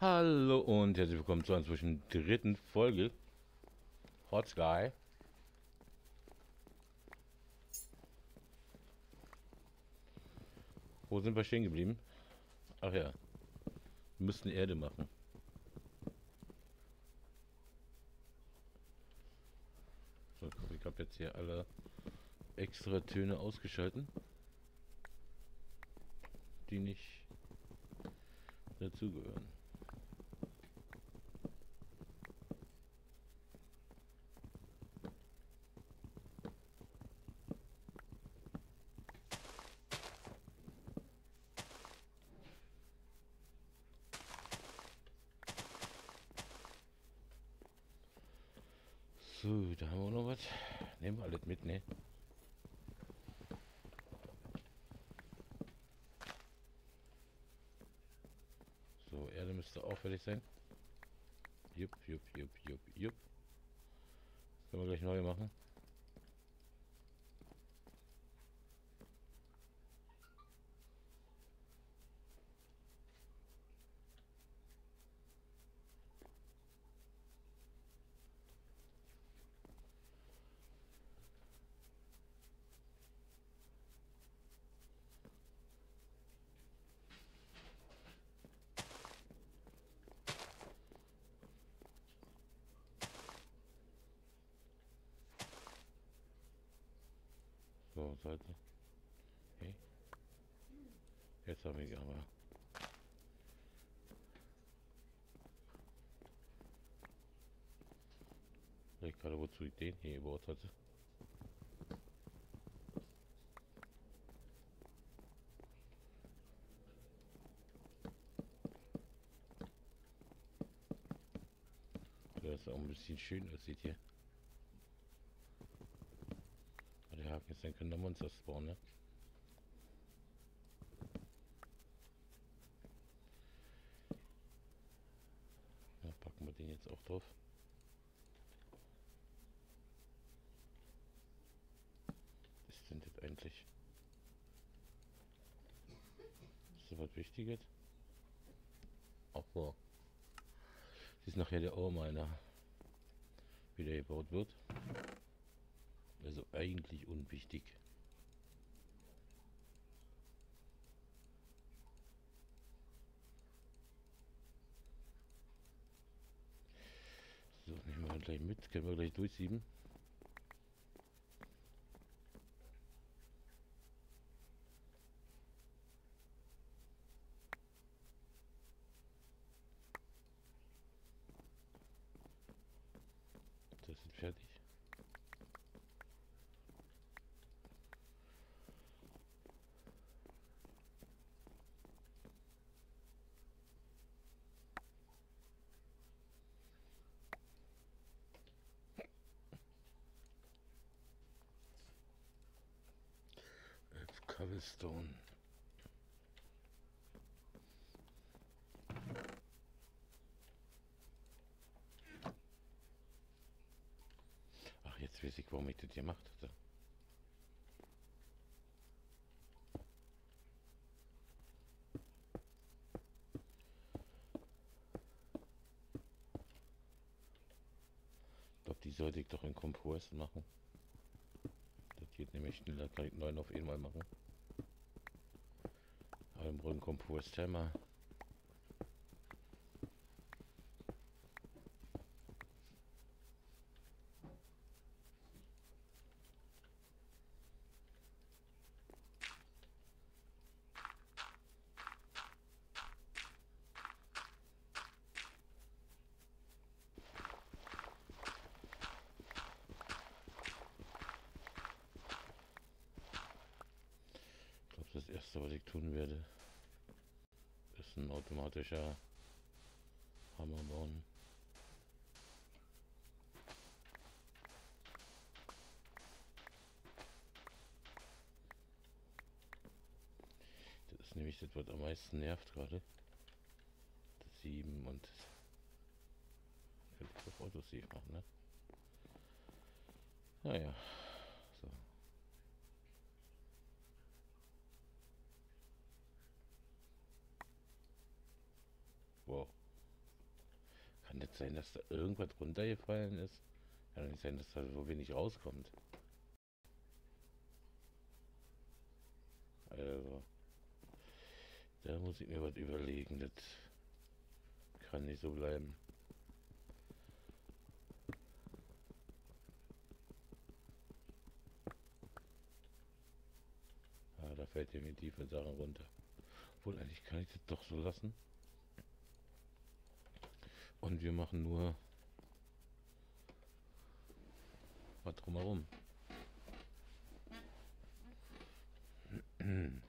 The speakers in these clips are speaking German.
Hallo und herzlich willkommen zu einer inzwischen dritten Folge Hotsky. Wo sind wir stehen geblieben? Ach ja, wir müssten Erde machen. So, ich habe jetzt hier alle extra Töne ausgeschalten, die nicht dazugehören. So, da haben wir noch was. Nehmen wir alles mit, ne? So, Erde müsste auch fertig sein. Jupp, jupp, jupp, jupp, jupp. Können wir gleich neu machen. So, sollte. Okay. Jetzt haben wir aber. Ich gerade wozu ich den hier gebaut hatte. Das ist auch ein bisschen schön, das sieht hier. Jetzt dann können wir uns das bauen, ne? Da packen wir den jetzt auch drauf. Was ist denn das eigentlich? Ist das was Wichtiges? Ach so. Das ist nachher der Ohrminer, wie der gebaut wird. Also eigentlich unwichtig. So, nehmen wir gleich mit, können wir gleich durchsieben. Das ist fertig. Cobblestone. Ach, jetzt weiß ich, warum ich das gemacht hatte. Ich glaube, die sollte ich doch in Kompress machen. Das geht nämlich schneller, gleich 9 auf einmal machen. Im Grunde kommt Forest Hammer. Ich glaube, das erste, was ich tun werde, ist ein automatischer Hammer bauen. Das ist nämlich das, was am meisten nervt gerade. Das 7 und das könnte ich auf Autosave machen, ne? Naja, so. Wow. kann nicht sein, dass da irgendwas runtergefallen ist. Kann doch nicht sein, dass da so wenig rauskommt. Also, da muss ich mir was überlegen. Das kann nicht so bleiben. Ah, da fällt mir tiefe Sachen runter. Obwohl, eigentlich kann ich das doch so lassen. Und wir machen nur was drumherum. Oh, wenn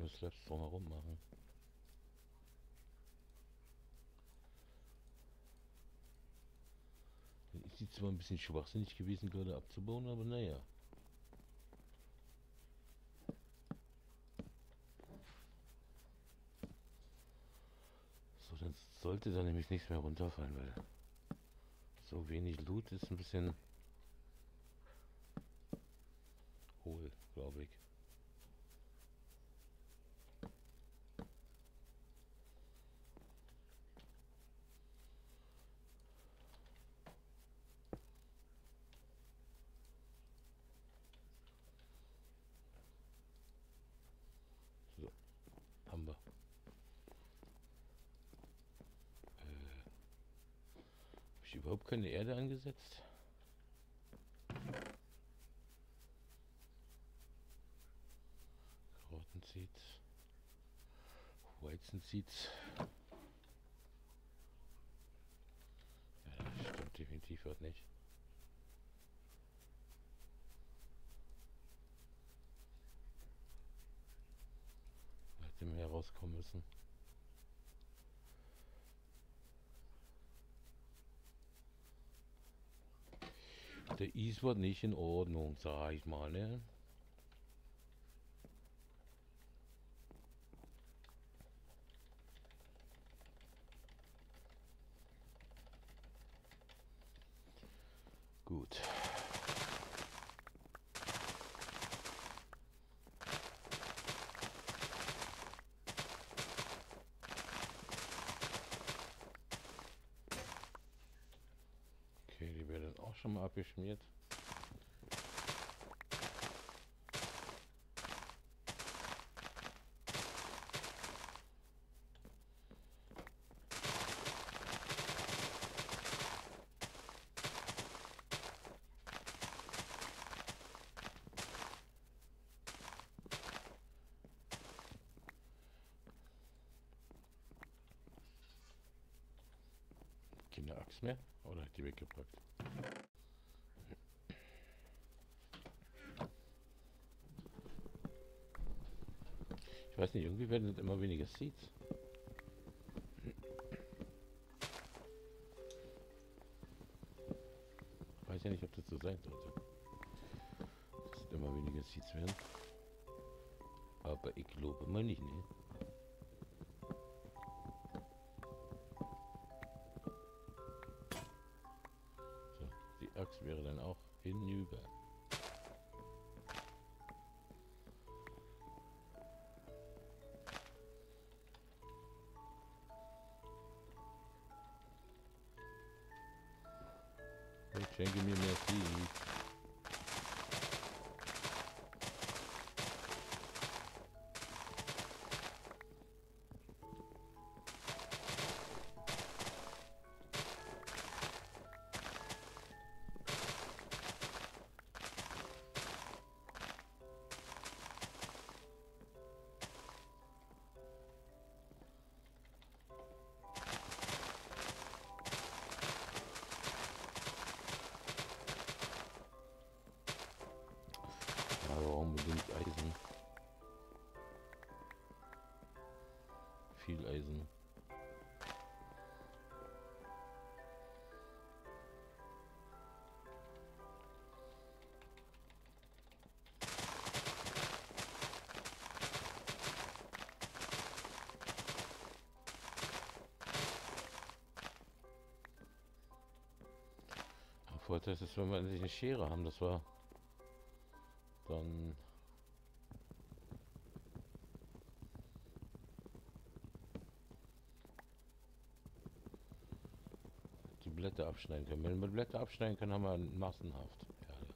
du Slaps drumherum machen. Ist die zwar ein bisschen schwachsinnig gewesen, gerade abzubauen, aber naja. So, dann sollte da nämlich nichts mehr runterfallen, weil so wenig Loot ist ein bisschen hohl, glaube ich. So, haben wir. Habe ich überhaupt keine Erde angesetzt? Karottenseeds, Weizenseeds. Ja, das stimmt definitiv was nicht. Hätte mehr rauskommen müssen. Der Eis war nicht in Ordnung, sag ich mal, ne? Gut. Okay, die werden auch schon mal abgeschmiert. Keine Axt mehr oder hat die weggepackt? Ich weiß nicht, irgendwie werden es immer weniger Seeds. Ich weiß ja nicht, ob das so sein sollte. Dass es immer weniger Seeds werden. Aber ich glaube mal nicht, ne? Die Axt wäre dann auch hinüber. Ich schenke mir mehr Seeds. Unbedingt Eisen. Viel Eisen. Der Vorteil ist, wenn wir endlich eine Schere haben, das war dann Blätter abschneiden können. Wenn wir Blätter abschneiden können, haben wir massenhaft Perle.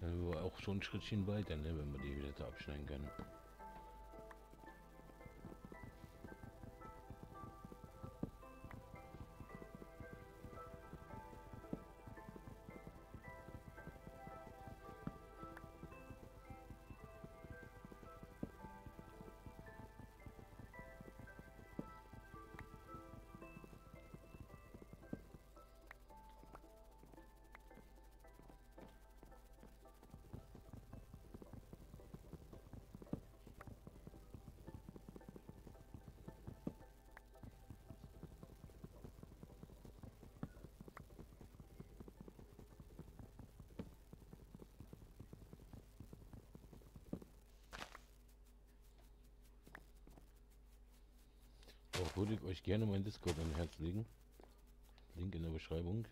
Also auch schon ein Schrittchen weiter, ne, wenn wir die Blätter abschneiden können. Würde ich euch gerne mein Discord an Herz legen. Link in der Beschreibung.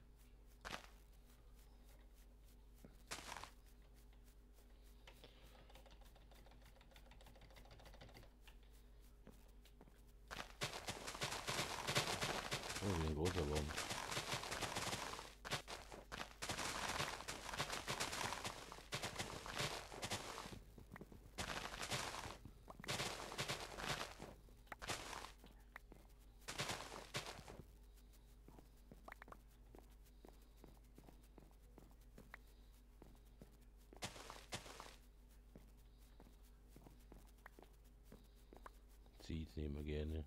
Oh, wie ein großer Baum. Ich nehme gerne.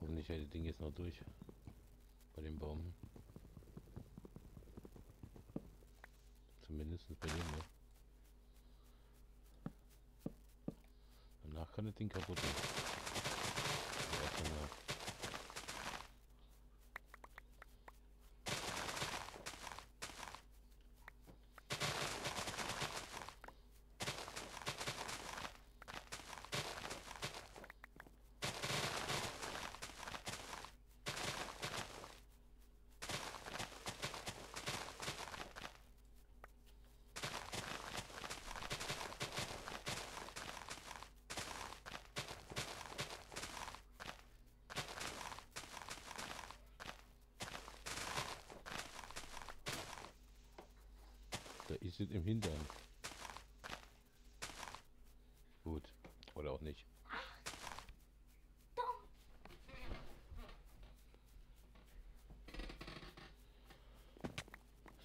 Hoffentlich hält das Ding jetzt noch durch bei dem Baum. Zumindest bei dem noch. Danach kann das Ding kaputt machen. Ist es im Hintern. Gut. Oder auch nicht.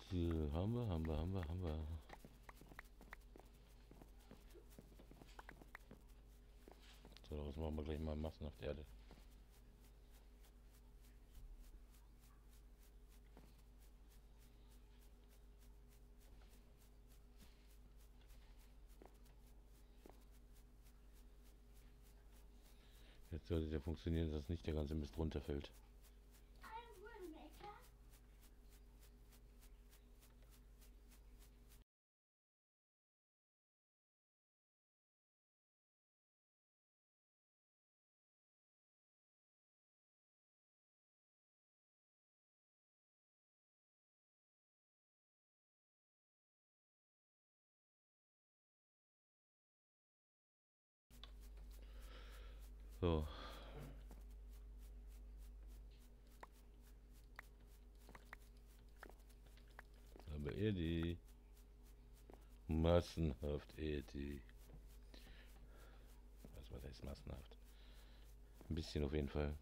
So, haben wir. So, daraus machen wir gleich mal massenhaft Erde. Jetzt sollte es ja funktionieren, dass nicht der ganze Mist runterfällt. So. Aber Erde. Massenhaft Erde. Was heißt massenhaft? Ein bisschen auf jeden Fall.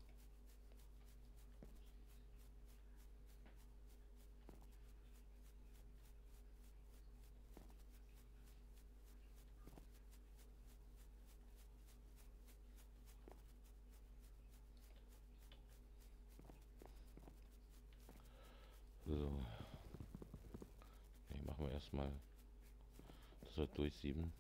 So, machen wir erstmal das wird durchsieben.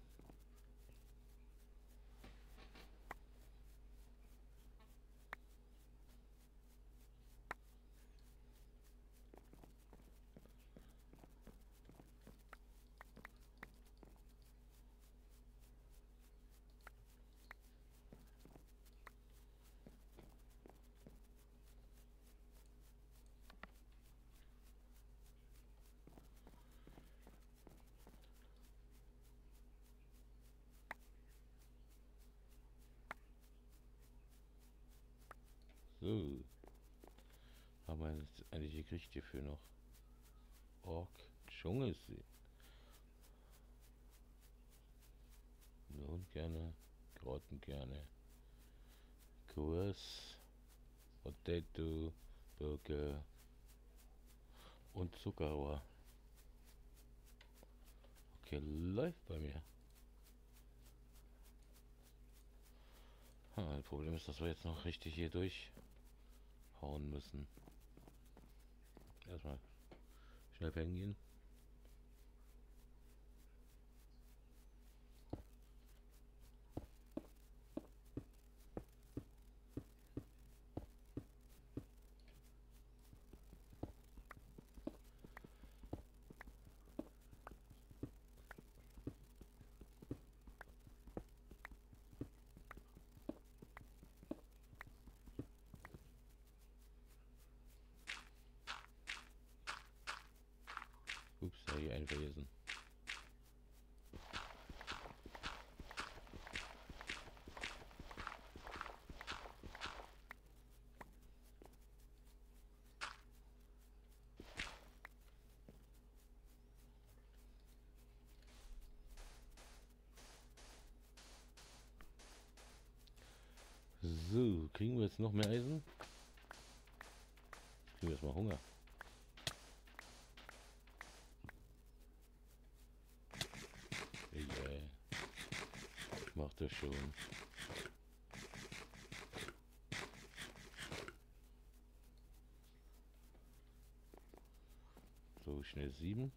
Haben wir jetzt eigentlich gekriegt hierfür noch? Ork Dschungelsee. Nun gerne, Grotten gerne. Kurs, Potato, Burger und Zuckerrohr. Okay, läuft bei mir. Das Problem ist, dass wir jetzt noch richtig hier durchhauen müssen. Erstmal schnell pennen gehen. Ups, da hier einen vergessen. So, kriegen wir jetzt noch mehr Eisen? Kriegen wir jetzt mal Hunger. Yeah. Macht er schon. So schnell 7.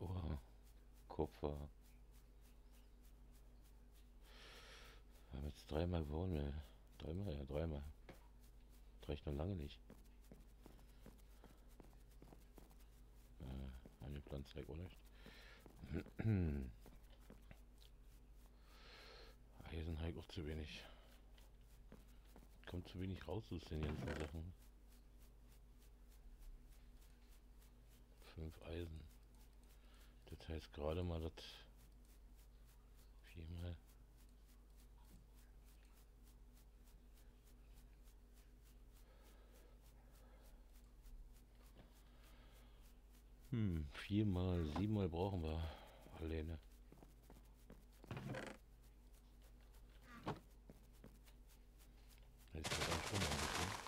Ohr, Kupfer. Wir haben jetzt dreimal gewonnen. Dreimal, ja, dreimal. Das reicht noch lange nicht. Eine Pflanze weg, oder? Eisen halt auch zu wenig. Kommt zu wenig raus aus den ganzen Sachen. 5 Eisen. Das heißt gerade mal das 4 mal. Hm, 4 mal, 7 mal brauchen wir alleine. Das ist ja schon mal ein bisschen.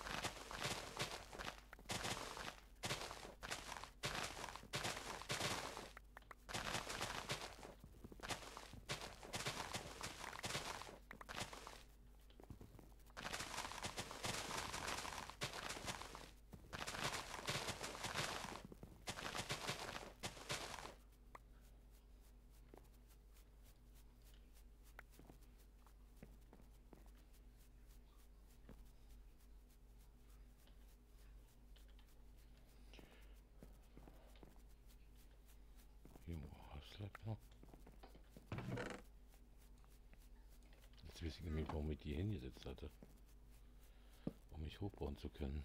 Was bleibt noch? Jetzt weiß ich nicht, warum ich die hingesetzt hatte. Um mich hochbauen zu können.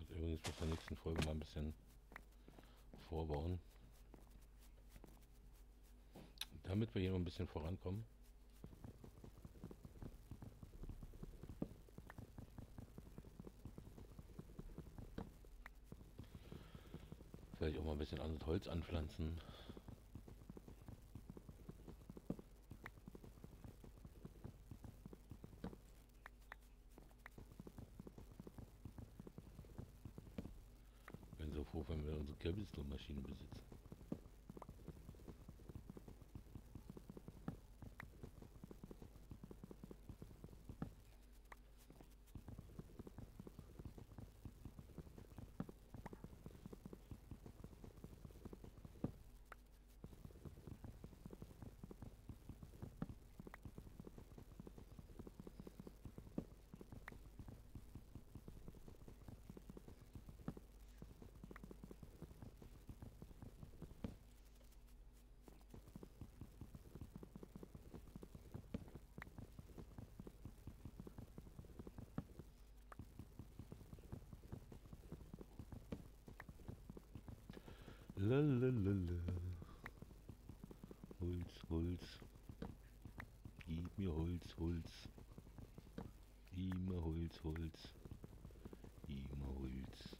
Ich werde übrigens bis zur nächsten Folge mal ein bisschen vorbauen. Damit wir hier noch ein bisschen vorankommen. Vielleicht auch mal ein bisschen anderes Holz anpflanzen. Anspruch, wenn wir unsere Cabinstow-Maschine besitzen. Lalalala. Holz, Holz. Gib mir Holz, Holz. Immer Holz, Holz. Immer Holz.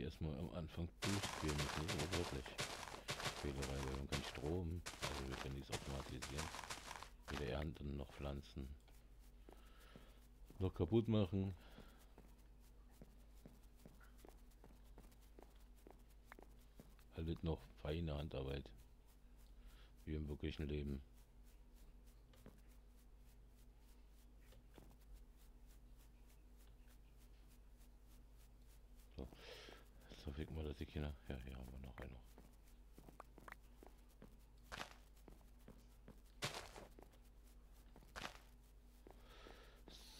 Erstmal am Anfang durchspielen müssen, aber wirklich Fehlerei, weil wir haben keinen Strom, also wir können nichts automatisieren, weder ernten noch pflanzen, noch kaputt machen. Alles noch feine Handarbeit, wie im wirklichen Leben. Fick mal, dass ich hier noch... Ja, hier haben wir noch einen.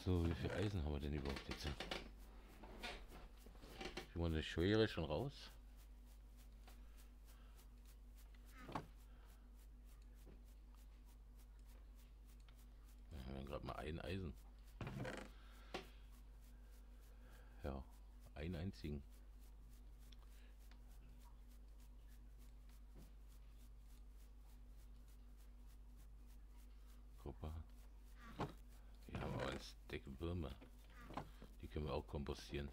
So, wie viel Eisen haben wir denn überhaupt jetzt? Kriegen wir eine Schwere schon raus? Wir haben ja gerade mal ein Eisen. Ja, einen einzigen. Wir haben aber als dicke Würmer. Die können wir auch kompostieren.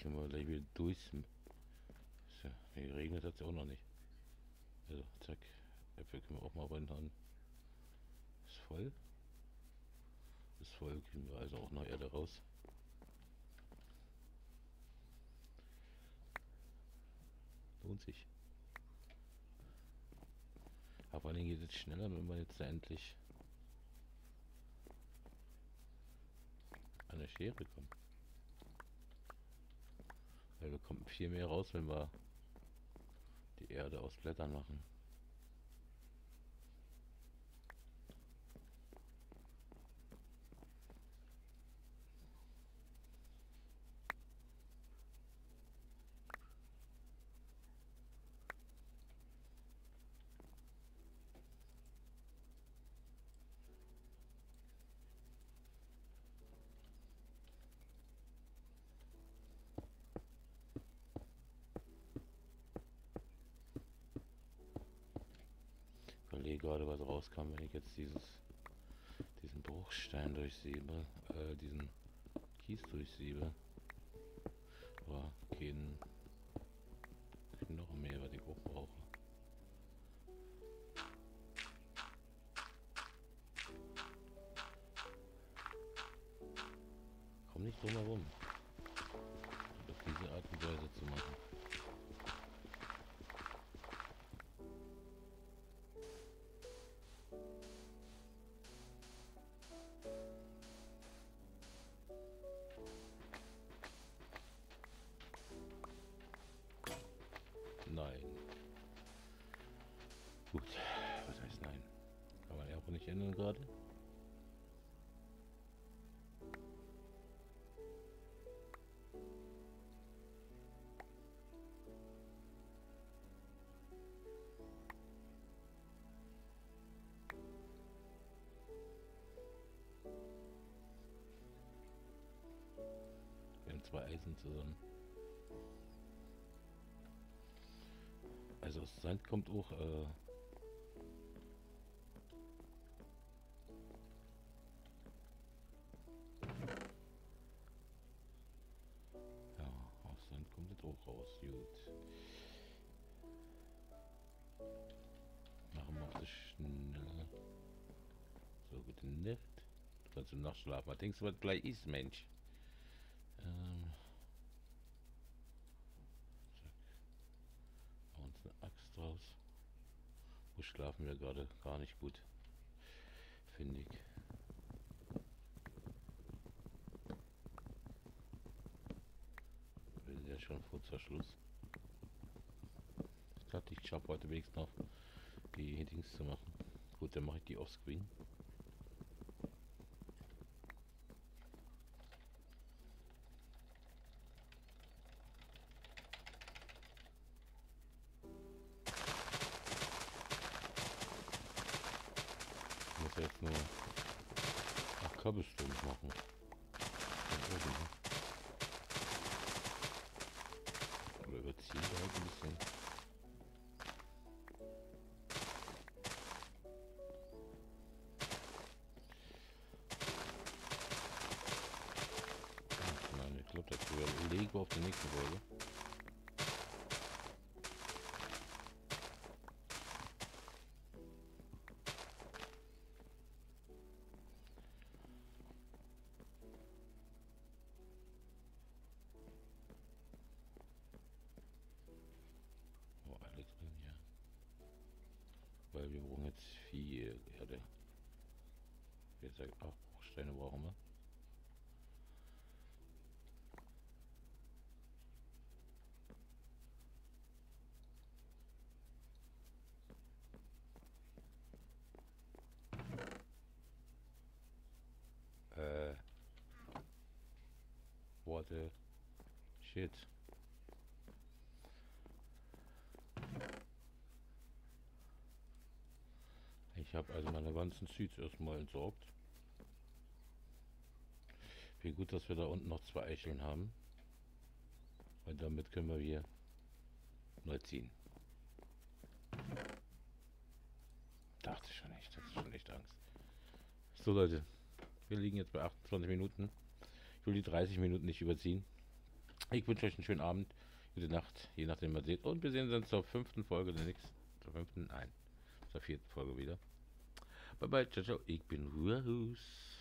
Können wir gleich wieder durch. So, geregnet hat es auch noch nicht. Also, zack. Äpfel können wir auch mal runter. Ist voll. Ist voll. Kriegen wir also auch noch Erde raus. Lohnt sich. Aber vor allem geht es schneller, wenn man jetzt endlich an der Schere kommt. Weil wir kommen viel mehr raus, wenn wir die Erde aus Blättern machen. Gerade was rauskam, wenn ich jetzt diesen Bruchstein durchsiebe, diesen Kies durchsiebe, war kein Knochen mehr, was ich auch brauche. Komm nicht drum herum, auf diese Art und Weise zu machen. Nein. Gut, was heißt nein? kennen gerade. Wir haben zwei Eisen zusammen. Also aus Sand kommt auch raus, gut. Machen wir auf die Schnelle. So, gute Nacht. Du kannst noch schlafen. Was denkst du, was gleich ist, Mensch? Zack. Machen uns eine Axt raus. Wo schlafen wir gerade? Gar nicht gut. Finde ich. Ja, schon vor Schluss. Ich dachte, ich schaffe heute wenigstens noch die Dings zu machen. Gut, dann mache ich die offscreen. Ich muss jetzt nur nach Kabelstunden machen. Überziehen wir halt ein bisschen. Ach nein, ich glaube, das überlegen wir auf die nächste Folge. Weil wir brauchen jetzt viel Erde. Jetzt sagt auch Bruchsteine brauchen wir. Worte. Shit. Ich habe also meine ganzen Seeds erstmal entsorgt. Wie gut, dass wir da unten noch zwei Eicheln haben. Weil damit können wir hier neu ziehen. Dachte schon echt, das ist schon echt Angst. So Leute, wir liegen jetzt bei 28 Minuten. Ich will die 30 Minuten nicht überziehen. Ich wünsche euch einen schönen Abend, gute Nacht, je nachdem was ihr seht. Und wir sehen uns zur 5. Folge der nächsten, zur 5. Folge wieder. Bye bye, ciao, ciao, ich bin Ruhrhus.